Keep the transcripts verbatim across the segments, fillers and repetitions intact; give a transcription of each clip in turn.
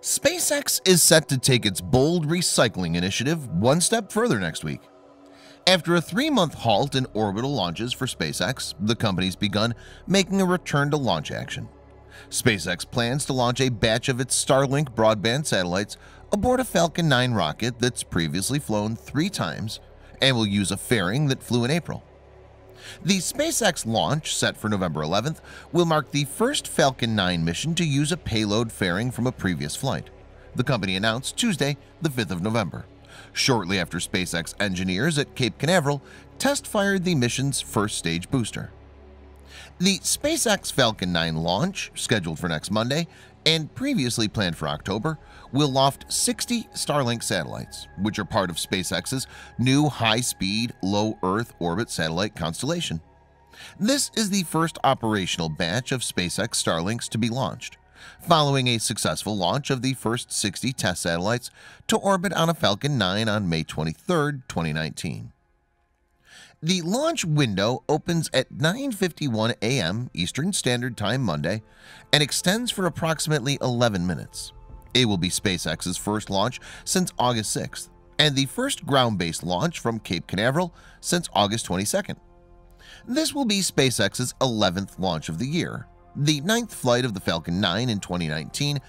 SpaceX is set to take its bold recycling initiative one step further next week. After a three-month halt in orbital launches for SpaceX, the company's begun making a return-to-launch action. SpaceX plans to launch a batch of its Starlink broadband satellites aboard a Falcon nine rocket that's previously flown three times and will use a fairing that flew in April. The SpaceX launch, set for November eleventh, will mark the first Falcon nine mission to use a payload fairing from a previous flight, the company announced Tuesday, the fifth of November, shortly after SpaceX engineers at Cape Canaveral test-fired the mission's first-stage booster. The SpaceX Falcon nine launch, scheduled for next Monday and previously planned for October, will loft sixty Starlink satellites, which are part of SpaceX's new high-speed, low-Earth orbit satellite constellation. This is the first operational batch of SpaceX Starlinks to be launched, following a successful launch of the first sixty test satellites to orbit on a Falcon nine on May twenty-third, twenty nineteen. The launch window opens at nine fifty-one a m Eastern Standard Time Monday and extends for approximately eleven minutes. It will be SpaceX's first launch since August sixth and the first ground-based launch from Cape Canaveral since August twenty-second. This will be SpaceX's eleventh launch of the year, the ninth flight of the Falcon nine in twenty nineteen,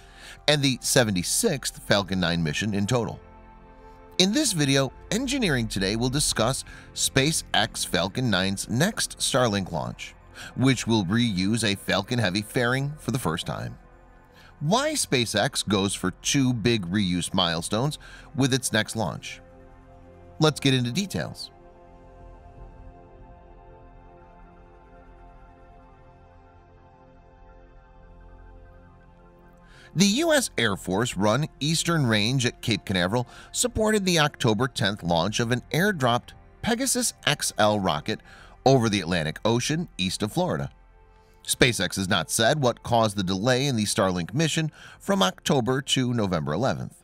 and the seventy-sixth Falcon nine mission in total. In this video, Engineering Today will discuss SpaceX Falcon nine's next Starlink launch, which will reuse a Falcon Heavy fairing for the first time. Why SpaceX goes for two big reuse milestones with its next launch. Let's get into details. The U S Air Force-run Eastern Range at Cape Canaveral supported the October tenth launch of an airdropped Pegasus X L rocket over the Atlantic Ocean east of Florida. SpaceX has not said what caused the delay in the Starlink mission from October to November eleventh.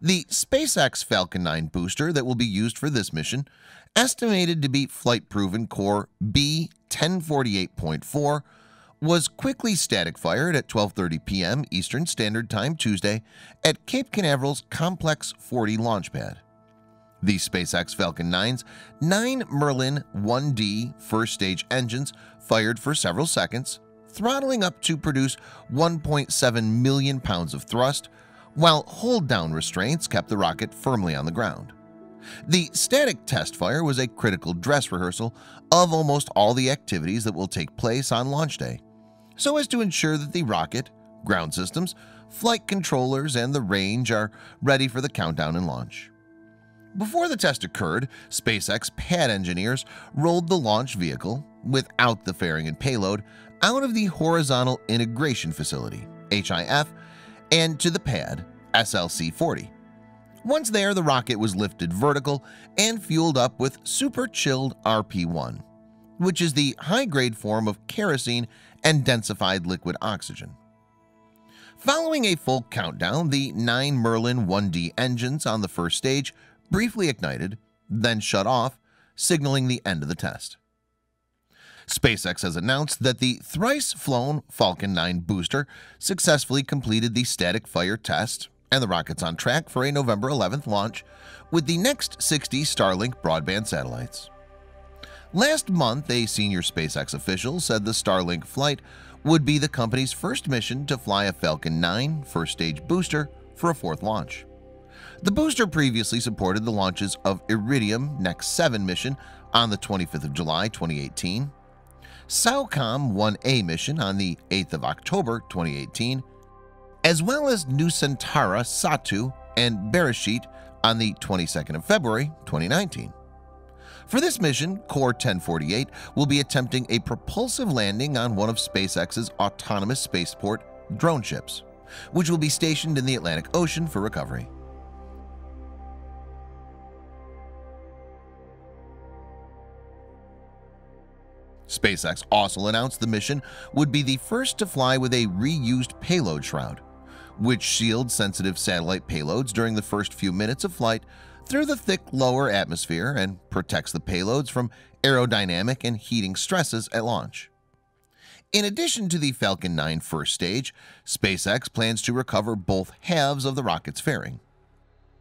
The SpaceX Falcon nine booster that will be used for this mission, estimated to be flight-proven core B ten forty-eight point four, was quickly static-fired at twelve thirty p m Eastern Standard Time Tuesday at Cape Canaveral's Complex forty launch pad. The SpaceX Falcon nine's nine Merlin one D first-stage engines fired for several seconds, throttling up to produce one point seven million pounds of thrust, while hold-down restraints kept the rocket firmly on the ground. The static test fire was a critical dress rehearsal of almost all the activities that will take place on launch day, so as to ensure that the rocket, ground systems, flight controllers, and the range are ready for the countdown and launch. Before the test occurred, SpaceX pad engineers rolled the launch vehicle, without the fairing and payload, out of the Horizontal Integration Facility, H I F, and to the pad, S L C forty. Once there, the rocket was lifted vertical and fueled up with super-chilled R P one, which is the high-grade form of kerosene and densified liquid oxygen. Following a full countdown, the nine Merlin one D engines on the first stage briefly ignited, then shut off, signaling the end of the test. SpaceX has announced that the thrice-flown Falcon nine booster successfully completed the static fire test, and the rocket's on track for a November eleventh launch with the next sixty Starlink broadband satellites. Last month, a senior SpaceX official said the Starlink flight would be the company's first mission to fly a Falcon nine first-stage booster for a fourth launch. The booster previously supported the launches of Iridium Next seven mission on the twenty-fifth of July, twenty eighteen, SAOCOM one A mission on the eighth of October, twenty eighteen, as well as Nusantara Satu and Beresheet on the twenty-second of February, twenty nineteen. For this mission, Core ten forty-eight will be attempting a propulsive landing on one of SpaceX's autonomous spaceport drone ships, which will be stationed in the Atlantic Ocean for recovery. SpaceX also announced the mission would be the first to fly with a reused payload shroud, which shields sensitive satellite payloads during the first few minutes of flight through the thick lower atmosphere and protects the payloads from aerodynamic and heating stresses at launch. In addition to the Falcon nine first stage, SpaceX plans to recover both halves of the rocket's fairing.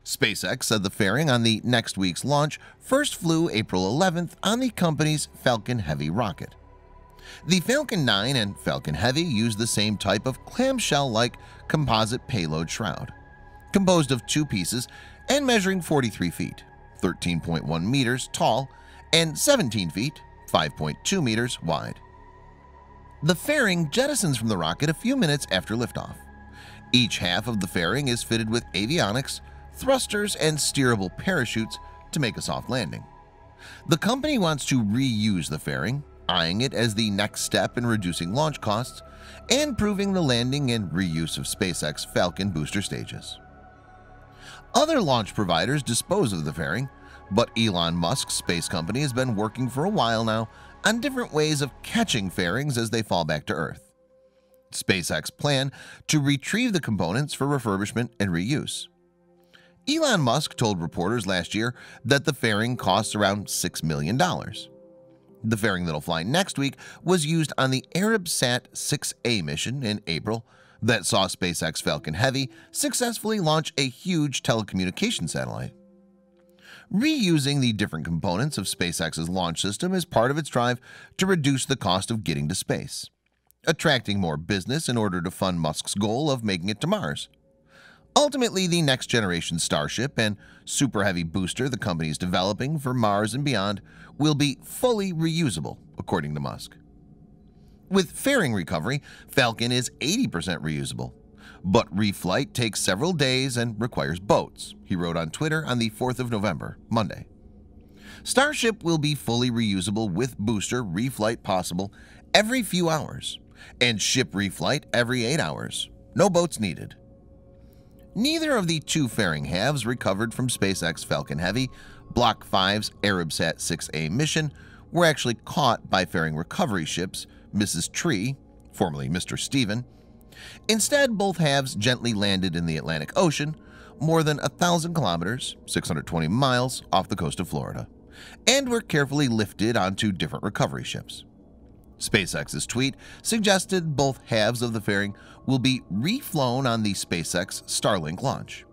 SpaceX said the fairing on the next week's launch first flew April eleventh on the company's Falcon Heavy rocket. The Falcon nine and Falcon Heavy used the same type of clamshell-like composite payload shroud, composed of two pieces and measuring forty-three feet, thirteen point one meters tall, and seventeen feet, five point two meters wide. The fairing jettisons from the rocket a few minutes after liftoff. Each half of the fairing is fitted with avionics, thrusters, and steerable parachutes to make a soft landing. The company wants to reuse the fairing, eyeing it as the next step in reducing launch costs and proving the landing and reuse of SpaceX Falcon booster stages. Other launch providers dispose of the fairing, but Elon Musk's space company has been working for a while now on different ways of catching fairings as they fall back to Earth. SpaceX plan to retrieve the components for refurbishment and reuse. Elon Musk told reporters last year that the fairing costs around six million dollars. The fairing that'll fly next week was used on the Arabsat six A mission in April that saw SpaceX Falcon Heavy successfully launch a huge telecommunications satellite. Reusing the different components of SpaceX's launch system is part of its drive to reduce the cost of getting to space, attracting more business in order to fund Musk's goal of making it to Mars. Ultimately, the next-generation Starship and Super Heavy booster the company is developing for Mars and beyond will be fully reusable, according to Musk. With fairing recovery, Falcon is eighty percent reusable, but reflight takes several days and requires boats, he wrote on Twitter on the fourth of November, Monday. Starship will be fully reusable with booster reflight possible every few hours, and ship reflight every eight hours. No boats needed. Neither of the two fairing halves recovered from SpaceX Falcon Heavy, Block five's Arabsat six A mission were actually caught by fairing recovery ships, Missus Tree, formerly Mister Steven. Instead, both halves gently landed in the Atlantic Ocean, more than one thousand kilometers, six hundred twenty miles off the coast of Florida, and were carefully lifted onto different recovery ships. SpaceX's tweet suggested both halves of the fairing will be reflown on the SpaceX Starlink launch,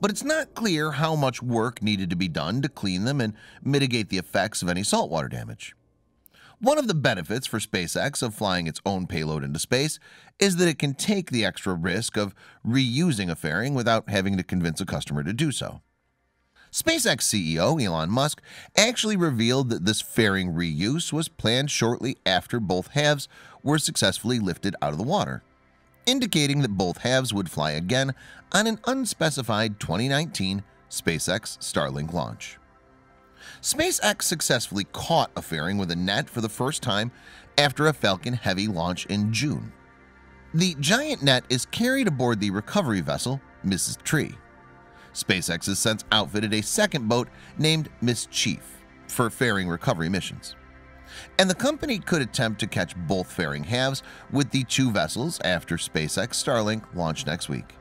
but it's not clear how much work needed to be done to clean them and mitigate the effects of any saltwater damage. One of the benefits for SpaceX of flying its own payload into space is that it can take the extra risk of reusing a fairing without having to convince a customer to do so. SpaceX C E O Elon Musk actually revealed that this fairing reuse was planned shortly after both halves were successfully lifted out of the water, indicating that both halves would fly again on an unspecified twenty nineteen SpaceX Starlink launch. SpaceX successfully caught a fairing with a net for the first time after a Falcon Heavy launch in June. The giant net is carried aboard the recovery vessel, Missus Tree. SpaceX has since outfitted a second boat named Miss Chief for fairing recovery missions, and the company could attempt to catch both fairing halves with the two vessels after SpaceX Starlink launch next week.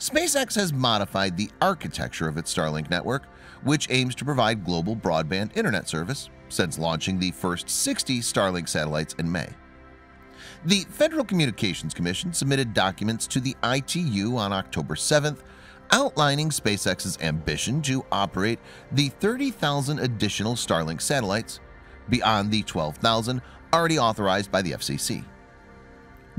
SpaceX has modified the architecture of its Starlink network, which aims to provide global broadband internet service, since launching the first sixty Starlink satellites in May. The Federal Communications Commission submitted documents to the I T U on October seventh outlining SpaceX's ambition to operate the thirty thousand additional Starlink satellites beyond the twelve thousand already authorized by the F C C.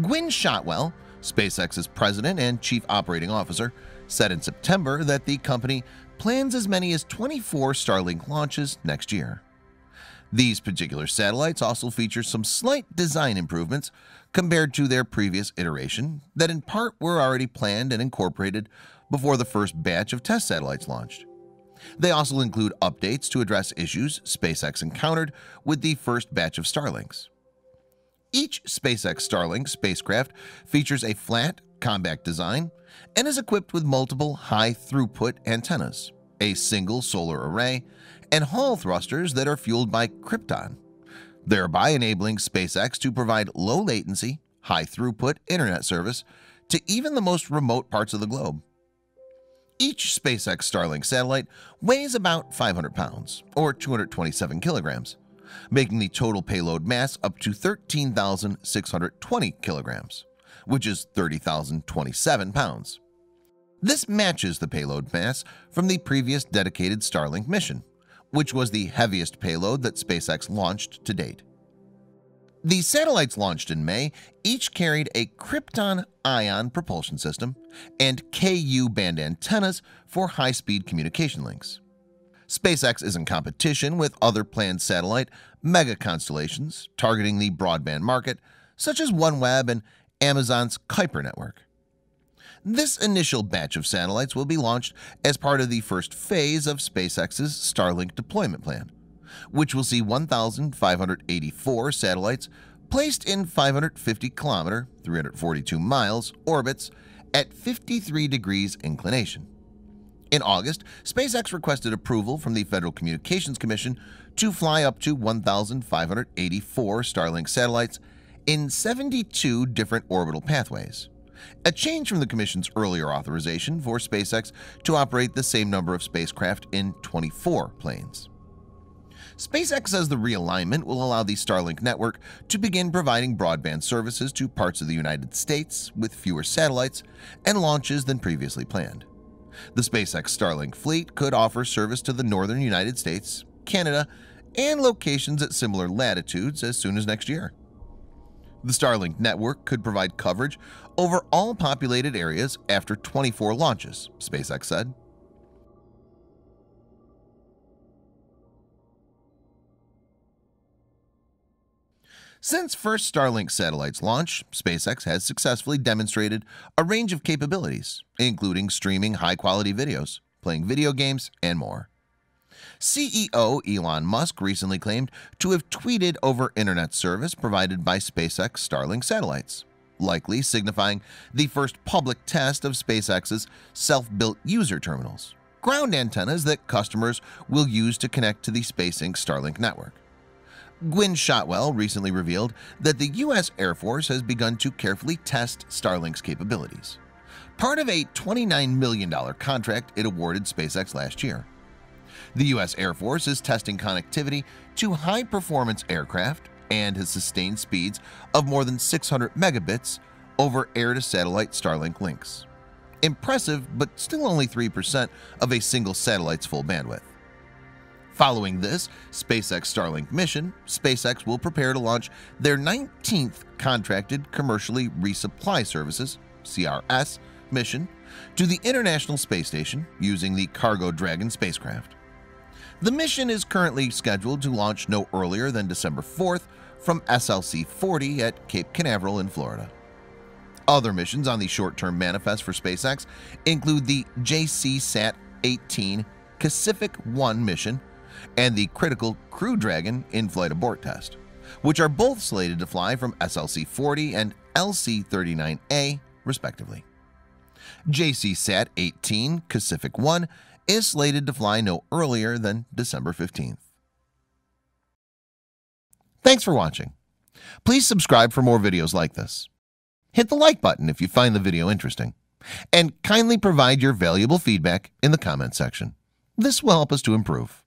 Gwynne Shotwell, SpaceX's president and chief operating officer, said in September that the company plans as many as twenty-four Starlink launches next year. These particular satellites also feature some slight design improvements compared to their previous iteration that in part were already planned and incorporated before the first batch of test satellites launched. They also include updates to address issues SpaceX encountered with the first batch of Starlinks. Each SpaceX Starlink spacecraft features a flat, compact design and is equipped with multiple high-throughput antennas, a single solar array, and hull thrusters that are fueled by Krypton, thereby enabling SpaceX to provide low-latency, high-throughput internet service to even the most remote parts of the globe. Each SpaceX Starlink satellite weighs about five hundred pounds, or two hundred twenty-seven kilograms, making the total payload mass up to thirteen thousand six hundred twenty kilograms, which is thirty thousand twenty-seven pounds. This matches the payload mass from the previous dedicated Starlink mission, which was the heaviest payload that SpaceX launched to date. The satellites launched in May each carried a Krypton ion propulsion system and Ku band antennas for high-speed communication links. SpaceX is in competition with other planned satellite mega-constellations targeting the broadband market, such as OneWeb and Amazon's Kuiper network. This initial batch of satellites will be launched as part of the first phase of SpaceX's Starlink deployment plan, which will see one thousand five hundred eighty-four satellites placed in five hundred fifty kilometer (three hundred forty-two miles) orbits at fifty-three degrees inclination. In August, SpaceX requested approval from the Federal Communications Commission to fly up to one thousand five hundred eighty-four Starlink satellites in seventy-two different orbital pathways, a change from the Commission's earlier authorization for SpaceX to operate the same number of spacecraft in twenty-four planes. SpaceX says the realignment will allow the Starlink network to begin providing broadband services to parts of the United States with fewer satellites and launches than previously planned. The SpaceX Starlink fleet could offer service to the northern United States, Canada, and locations at similar latitudes as soon as next year. The Starlink network could provide coverage over all populated areas after twenty-four launches, SpaceX said. Since first Starlink satellites launched, SpaceX has successfully demonstrated a range of capabilities, including streaming high-quality videos, playing video games, and more. C E O Elon Musk recently claimed to have tweeted over internet service provided by SpaceX Starlink satellites, likely signifying the first public test of SpaceX's self-built user terminals, ground antennas that customers will use to connect to the Space Incorporated. Starlink network. Gwynne Shotwell recently revealed that the U S Air Force has begun to carefully test Starlink's capabilities, part of a twenty-nine million dollar contract it awarded SpaceX last year. The U S Air Force is testing connectivity to high-performance aircraft and has sustained speeds of more than six hundred megabits over air-to-satellite Starlink links. Impressive, but still only three percent of a single satellite's full bandwidth. Following this SpaceX Starlink mission, SpaceX will prepare to launch their nineteenth Contracted Commercially Resupply Services (C R S) mission to the International Space Station using the Cargo Dragon spacecraft. The mission is currently scheduled to launch no earlier than December fourth from S L C forty at Cape Canaveral in Florida. Other missions on the short-term manifest for SpaceX include the J C SAT eighteen Pacific one mission and the critical Crew Dragon in-flight abort test, which are both slated to fly from S L C forty and L C thirty-nine A, respectively. J C SAT eighteen Pacific one is slated to fly no earlier than December fifteenth. Thanks for watching. Please subscribe for more videos like this. Hit the like button if you find the video interesting, and kindly provide your valuable feedback in the comment section. This will help us to improve.